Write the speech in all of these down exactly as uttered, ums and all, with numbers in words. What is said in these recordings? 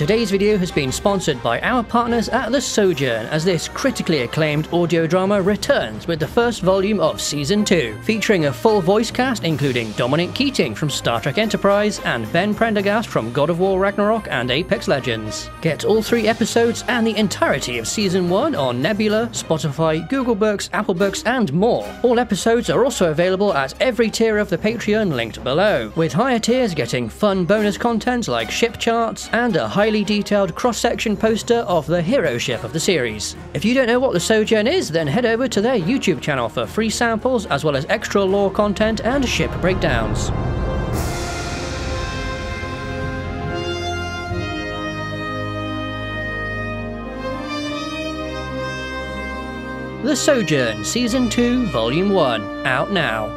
Today's video has been sponsored by our partners at The Sojourn, as this critically acclaimed audio drama returns with the first volume of Season two, featuring a full voice cast including Dominic Keating from Star Trek Enterprise and Ben Prendergast from God of War Ragnarok and Apex Legends. Get all three episodes and the entirety of Season one on Nebula, Spotify, Google Books, Apple Books and more. All episodes are also available at every tier of the Patreon linked below, with higher tiers getting fun bonus content like ship charts and a highly detailed cross-section poster of the hero ship of the series. If you don't know what The Sojourn is, then head over to their YouTube channel for free samples as well as extra lore content and ship breakdowns. The Sojourn Season two Volume one, out now.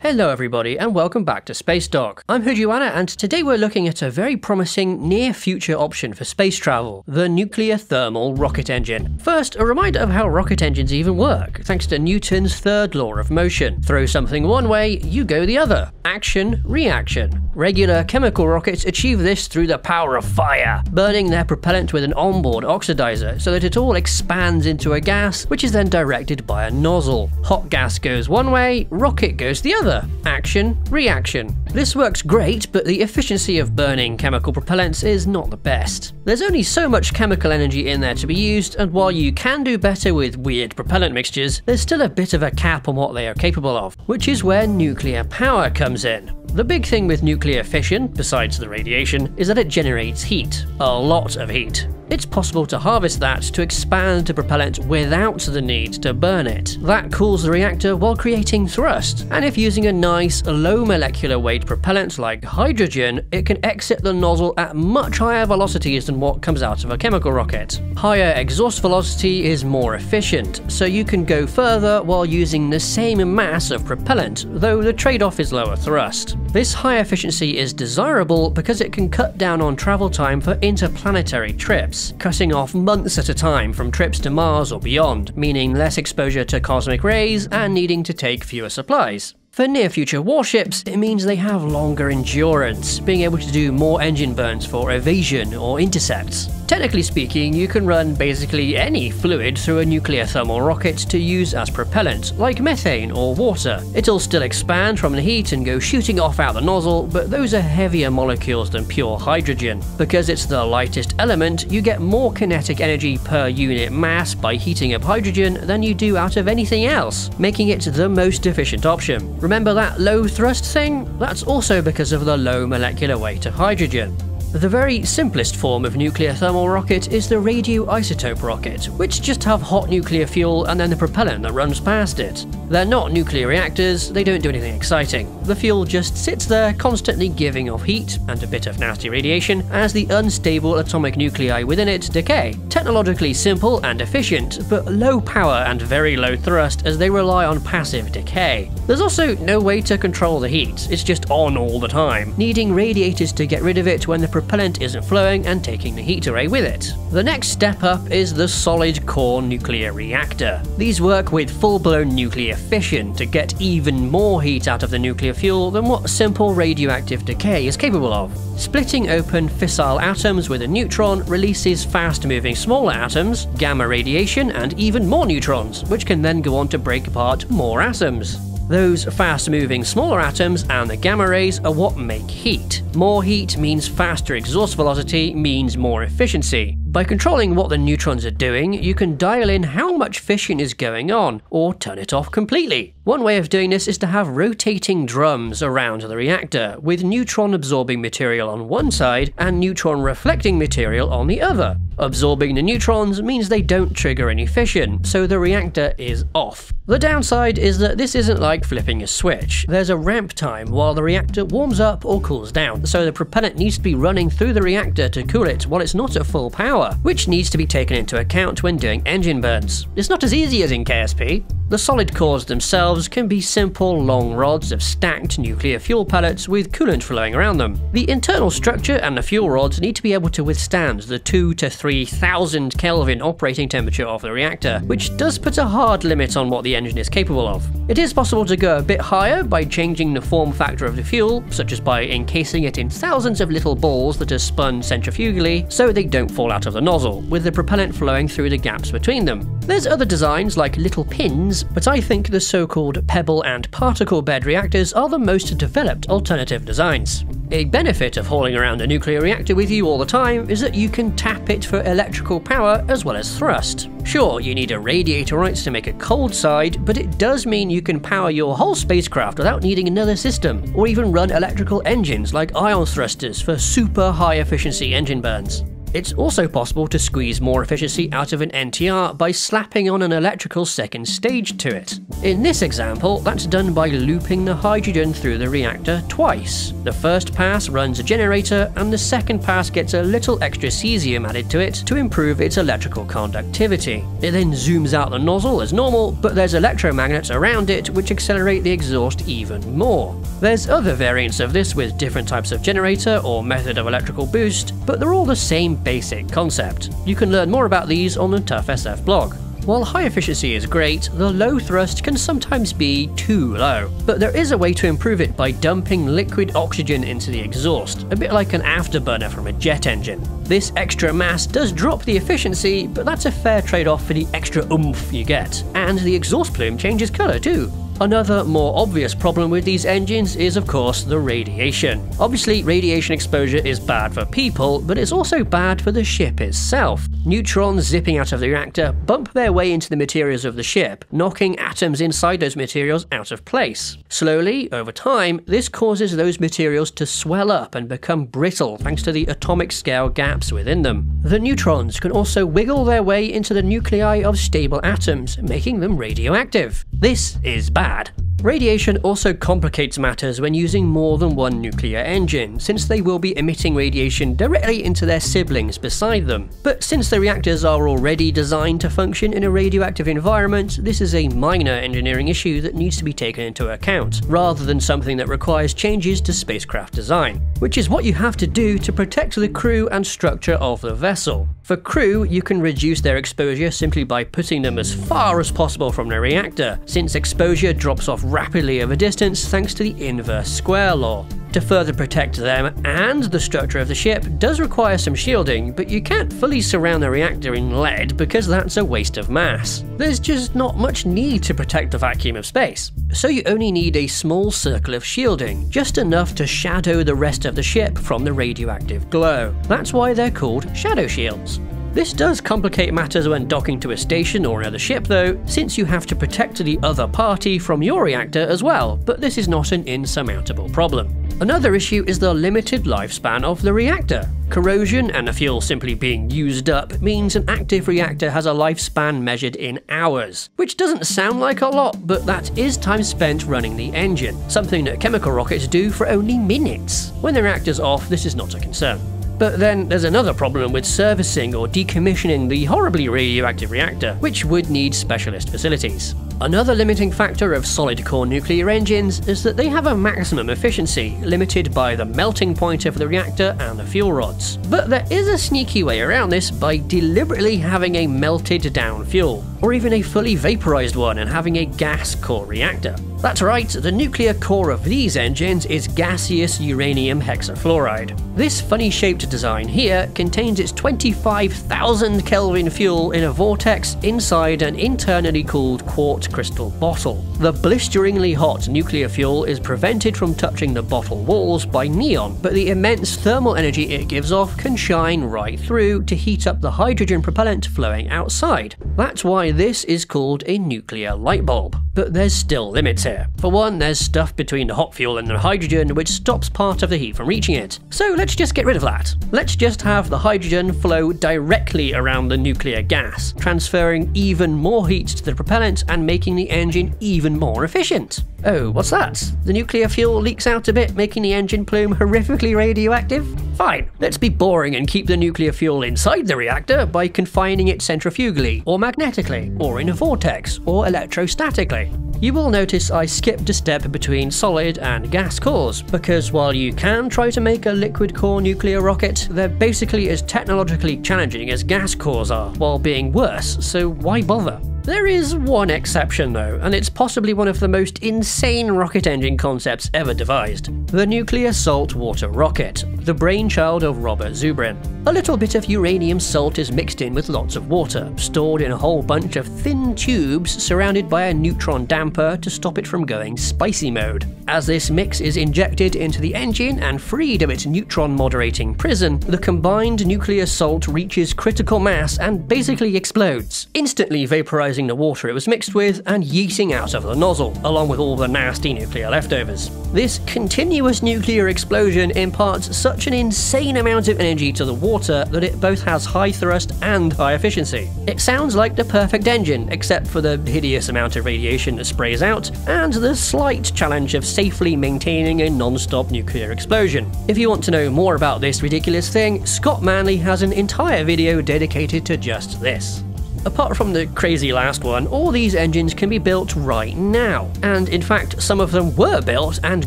Hello everybody and welcome back to Spacedock. I'm Hujuana and today we're looking at a very promising near-future option for space travel, the nuclear thermal rocket engine. First, a reminder of how rocket engines even work, thanks to Newton's third law of motion. Throw something one way, you go the other. Action, reaction. Regular chemical rockets achieve this through the power of fire, burning their propellant with an onboard oxidizer so that it all expands into a gas, which is then directed by a nozzle. Hot gas goes one way, rocket goes the other. Action, reaction. This works great, but the efficiency of burning chemical propellants is not the best. There's only so much chemical energy in there to be used, and while you can do better with weird propellant mixtures, there's still a bit of a cap on what they are capable of, which is where nuclear power comes in. The big thing with nuclear fission, besides the radiation, is that it generates heat. A lot of heat. It's possible to harvest that to expand the propellant without the need to burn it. That cools the reactor while creating thrust, and if using a nice, low molecular weight propellant like hydrogen, it can exit the nozzle at much higher velocities than what comes out of a chemical rocket. Higher exhaust velocity is more efficient, so you can go further while using the same mass of propellant, though the trade-off is lower thrust. This high efficiency is desirable because it can cut down on travel time for interplanetary trips, cutting off months at a time from trips to Mars or beyond, meaning less exposure to cosmic rays and needing to take fewer supplies. For near-future warships, it means they have longer endurance, being able to do more engine burns for evasion or intercepts. Technically speaking, you can run basically any fluid through a nuclear thermal rocket to use as propellant, like methane or water. It'll still expand from the heat and go shooting off out the nozzle, but those are heavier molecules than pure hydrogen. Because it's the lightest element, you get more kinetic energy per unit mass by heating up hydrogen than you do out of anything else, making it the most efficient option. Remember that low thrust thing? That's also because of the low molecular weight of hydrogen. The very simplest form of nuclear thermal rocket is the radioisotope rocket, which just have hot nuclear fuel and then the propellant that runs past it. They're not nuclear reactors, they don't do anything exciting. The fuel just sits there, constantly giving off heat and a bit of nasty radiation as the unstable atomic nuclei within it decay. Technologically simple and efficient, but low power and very low thrust as they rely on passive decay. There's also no way to control the heat, it's just on all the time, needing radiators to get rid of it when the propellant propellant isn't flowing and taking the heat away with it. The next step up is the solid core nuclear reactor. These work with full-blown nuclear fission to get even more heat out of the nuclear fuel than what simple radioactive decay is capable of. Splitting open fissile atoms with a neutron releases fast-moving smaller atoms, gamma radiation and even more neutrons, which can then go on to break apart more atoms. Those fast-moving smaller atoms and the gamma rays are what make heat. More heat means faster exhaust velocity means more efficiency. By controlling what the neutrons are doing, you can dial in how much fission is going on, or turn it off completely. One way of doing this is to have rotating drums around the reactor, with neutron-absorbing material on one side and neutron-reflecting material on the other. Absorbing the neutrons means they don't trigger any fission, so the reactor is off. The downside is that this isn't like flipping a switch. There's a ramp time while the reactor warms up or cools down, so the propellant needs to be running through the reactor to cool it while it's not at full power, power, which needs to be taken into account when doing engine burns. It's not as easy as in K S P. The solid cores themselves can be simple, long rods of stacked nuclear fuel pellets with coolant flowing around them. The internal structure and the fuel rods need to be able to withstand the two to three thousand Kelvin operating temperature of the reactor, which does put a hard limit on what the engine is capable of. It is possible to go a bit higher by changing the form factor of the fuel, such as by encasing it in thousands of little balls that are spun centrifugally so they don't fall out of the nozzle, with the propellant flowing through the gaps between them. There's other designs like little pins, but I think the so-called pebble and particle bed reactors are the most developed alternative designs. A benefit of hauling around a nuclear reactor with you all the time is that you can tap it for electrical power as well as thrust. Sure, you need a radiator rights to make a cold side, but it does mean you can power your whole spacecraft without needing another system, or even run electrical engines like ion thrusters for super high efficiency engine burns. It's also possible to squeeze more efficiency out of an N T R by slapping on an electrical second stage to it. In this example, that's done by looping the hydrogen through the reactor twice. The first pass runs a generator, and the second pass gets a little extra cesium added to it to improve its electrical conductivity. It then zooms out the nozzle as normal, but there's electromagnets around it which accelerate the exhaust even more. There's other variants of this with different types of generator or method of electrical boost, but they're all the same basic concept. You can learn more about these on the Tough S F blog. While high efficiency is great, the low thrust can sometimes be too low. But there is a way to improve it by dumping liquid oxygen into the exhaust, a bit like an afterburner from a jet engine. This extra mass does drop the efficiency, but that's a fair trade-off for the extra oomph you get. And the exhaust plume changes colour too. Another more obvious problem with these engines is, of course, the radiation. Obviously, radiation exposure is bad for people, but it's also bad for the ship itself. Neutrons zipping out of the reactor bump their way into the materials of the ship, knocking atoms inside those materials out of place. Slowly, over time, this causes those materials to swell up and become brittle thanks to the atomic scale gaps within them. The neutrons can also wiggle their way into the nuclei of stable atoms, making them radioactive. This is bad. Bad. Radiation also complicates matters when using more than one nuclear engine, since they will be emitting radiation directly into their siblings beside them. But since the reactors are already designed to function in a radioactive environment, this is a minor engineering issue that needs to be taken into account, rather than something that requires changes to spacecraft design, which is what you have to do to protect the crew and structure of the vessel. For crew, you can reduce their exposure simply by putting them as far as possible from the reactor, since exposure drops off rapidly over distance thanks to the inverse square law. To further protect them and the structure of the ship does require some shielding, but you can't fully surround the reactor in lead because that's a waste of mass. There's just not much need to protect the vacuum of space, so you only need a small circle of shielding, just enough to shadow the rest of the ship from the radioactive glow. That's why they're called shadow shields. This does complicate matters when docking to a station or another ship though, since you have to protect the other party from your reactor as well, but this is not an insurmountable problem. Another issue is the limited lifespan of the reactor. Corrosion and the fuel simply being used up means an active reactor has a lifespan measured in hours, which doesn't sound like a lot, but that is time spent running the engine, something that chemical rockets do for only minutes. When the reactor's off, this is not a concern. But then there's another problem with servicing or decommissioning the horribly radioactive reactor, which would need specialist facilities. Another limiting factor of solid core nuclear engines is that they have a maximum efficiency, limited by the melting point of the reactor and the fuel rods. But there is a sneaky way around this by deliberately having a melted down fuel, or even a fully vaporized one and having a gas core reactor. That's right, the nuclear core of these engines is gaseous uranium hexafluoride. This funny shaped design here contains its twenty-five thousand Kelvin fuel in a vortex inside an internally cooled quartz crystal bottle. The blisteringly hot nuclear fuel is prevented from touching the bottle walls by neon, but the immense thermal energy it gives off can shine right through to heat up the hydrogen propellant flowing outside. That's why this is called a nuclear light bulb. But there's still limits here. For one, there's stuff between the hot fuel and the hydrogen which stops part of the heat from reaching it. So let's just get rid of that. Let's just have the hydrogen flow directly around the nuclear gas, transferring even more heat to the propellant and making making the engine even more efficient. Oh, what's that? The nuclear fuel leaks out a bit, making the engine plume horrifically radioactive? Fine, let's be boring and keep the nuclear fuel inside the reactor by confining it centrifugally, or magnetically, or in a vortex, or electrostatically. You will notice I skipped a step between solid and gas cores, because while you can try to make a liquid core nuclear rocket, they're basically as technologically challenging as gas cores are, while being worse, so why bother? There is one exception though, and it's possibly one of the most insane rocket engine concepts ever devised. The nuclear saltwater rocket, the brainchild of Robert Zubrin. A little bit of uranium salt is mixed in with lots of water, stored in a whole bunch of thin tubes surrounded by a neutron damper to stop it from going spicy mode. As this mix is injected into the engine and freed of its neutron moderating prison, the combined nuclear salt reaches critical mass and basically explodes, instantly vaporizing the water it was mixed with and yeeting out of the nozzle, along with all the nasty nuclear leftovers. This continuous nuclear explosion imparts such an insane amount of energy to the water that it both has high thrust and high efficiency. It sounds like the perfect engine, except for the hideous amount of radiation that sprays out, and the slight challenge of safely maintaining a non-stop nuclear explosion. If you want to know more about this ridiculous thing, Scott Manley has an entire video dedicated to just this. Apart from the crazy last one, all these engines can be built right now, and in fact some of them were built and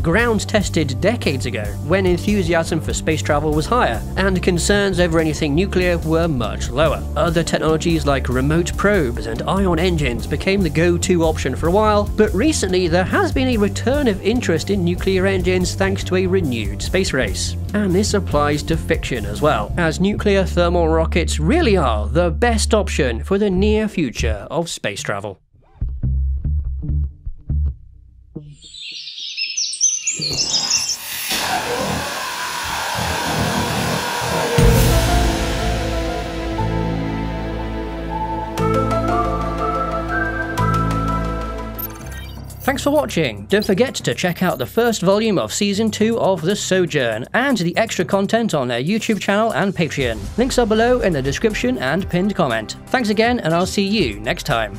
ground tested decades ago, when enthusiasm for space travel was higher, and concerns over anything nuclear were much lower. Other technologies like remote probes and ion engines became the go-to option for a while, but recently there has been a return of interest in nuclear engines thanks to a renewed space race. And this applies to fiction as well, as nuclear thermal rockets really are the best option for the near future of space travel. Thanks for watching! Don't forget to check out the first volume of Season two of The Sojourn, and the extra content on their YouTube channel and Patreon. Links are below in the description and pinned comment. Thanks again, and I'll see you next time.